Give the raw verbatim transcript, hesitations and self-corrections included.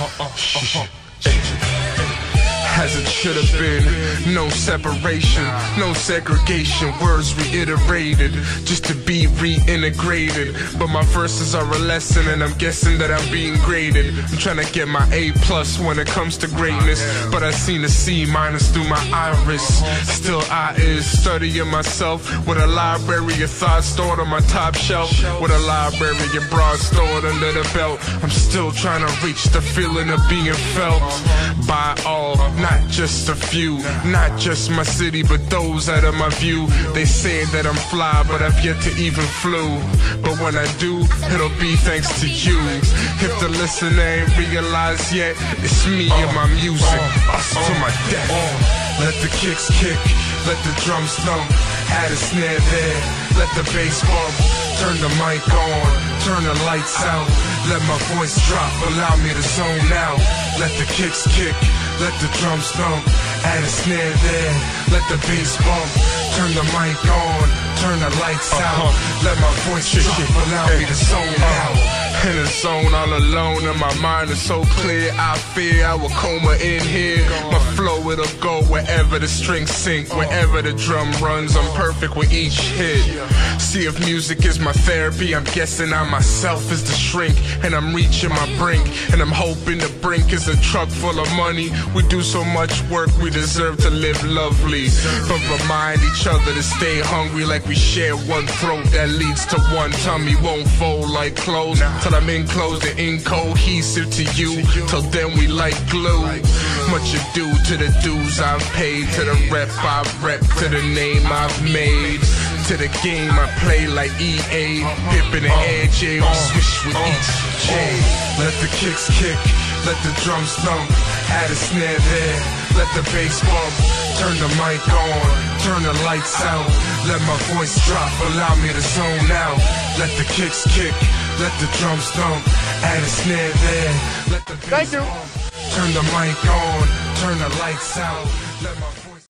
uh-huh, uh-huh, uh-huh. As it should have been, no separation, no segregation, words reiterated, just to be reintegrated. But my verses are a lesson, and I'm guessing that I'm being graded. I'm trying to get my A plus when it comes to greatness, but I seen a C minus through my iris. Still I is studying myself, with a library of thoughts stored on my top shelf, with a library of broad stored under the belt. I'm still trying to reach the feeling of being felt by all, not just a few, not just my city, but those out of my view. They say that I'm fly, but I've yet to even flew. But when I do, it'll be thanks to you. If the listener ain't realized yet, it's me and my music, us to my death. Let the kicks kick, let the drums thump, add a snare there, let the bass bump. Turn the mic on, turn the lights out, let my voice drop, allow me to zone out. Let the kicks kick, let the drums thump, add a snare there, let the bass bump. Turn the mic on, turn the lights out, let my voice drop, allow me to zone out. In a zone all alone, and my mind is so clear, I fear I will coma in here. My flow, it'll go wherever the strings sink, wherever the drum runs, I'm perfect with each hit. See if music is my therapy, I'm guessing I myself is the shrink, and I'm reaching my brink, and I'm hoping the brink is a truck full of money. We do so much work, we deserve to live lovely, but remind each other to stay hungry, like we share one throat that leads to one tummy. Won't fold like clothes, till I'm enclosed and incohesive to you, till then we like glue. Much ado to the dues I've paid, to the rep I've repped, to the name I've made, to the game I play like E A, pippin' the edge, we swish with each J. Let the kicks kick, let the drums thump, add a snare there, let the bass bump. Turn the mic on, turn the lights out, let my voice drop, allow me to zone out. Let the kicks kick, let the drums thump, add a snare there, let the bass bump. Turn the mic on, turn the lights out, let my voice